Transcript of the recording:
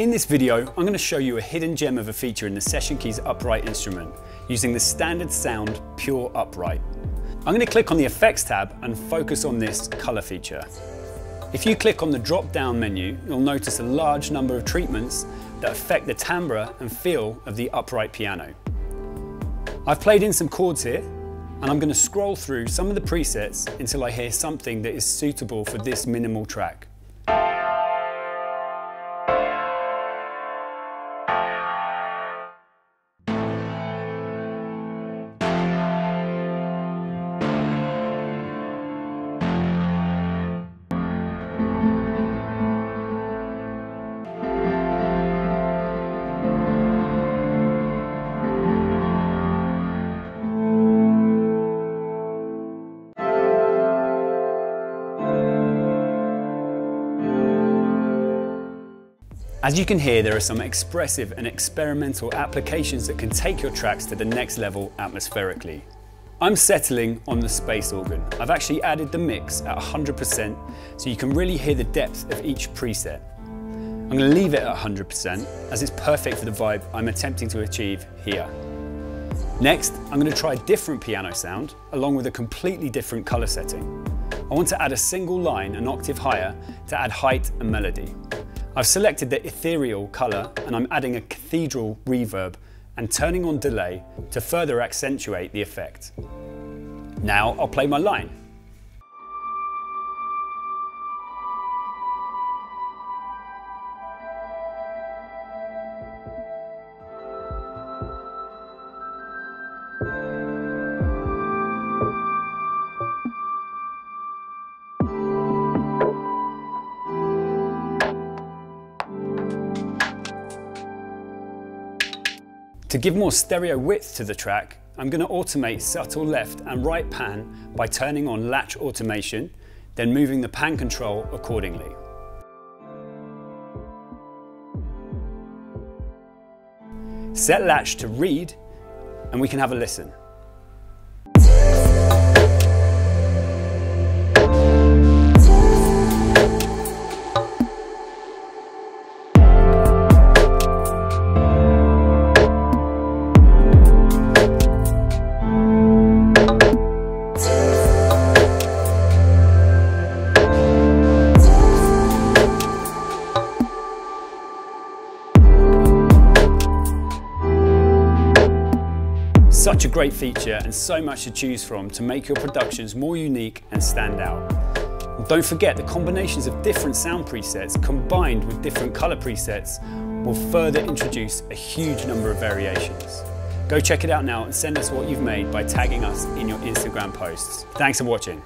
In this video, I'm going to show you a hidden gem of a feature in the Session Keys upright instrument, using the standard sound pure upright. I'm going to click on the Effects tab and focus on this Colour feature. If you click on the drop-down menu, you'll notice a large number of treatments that affect the timbre and feel of the upright piano. I've played in some chords here, and I'm going to scroll through some of the presets until I hear something that is suitable for this minimal track. As you can hear, there are some expressive and experimental applications that can take your tracks to the next level atmospherically. I'm settling on the space organ. I've actually added the mix at 100% so you can really hear the depth of each preset. I'm going to leave it at 100% as it's perfect for the vibe I'm attempting to achieve here. Next, I'm going to try a different piano sound along with a completely different colour setting. I want to add a single line an octave higher to add height and melody. I've selected the ethereal colour and I'm adding a cathedral reverb and turning on delay to further accentuate the effect. Now I'll play my line. To give more stereo width to the track, I'm going to automate subtle left and right pan by turning on latch automation, then moving the pan control accordingly. Set latch to read, and we can have a listen. Such a great feature and so much to choose from to make your productions more unique and stand out. And don't forget, the combinations of different sound presets combined with different colour presets will further introduce a huge number of variations. Go check it out now and send us what you've made by tagging us in your Instagram posts. Thanks for watching.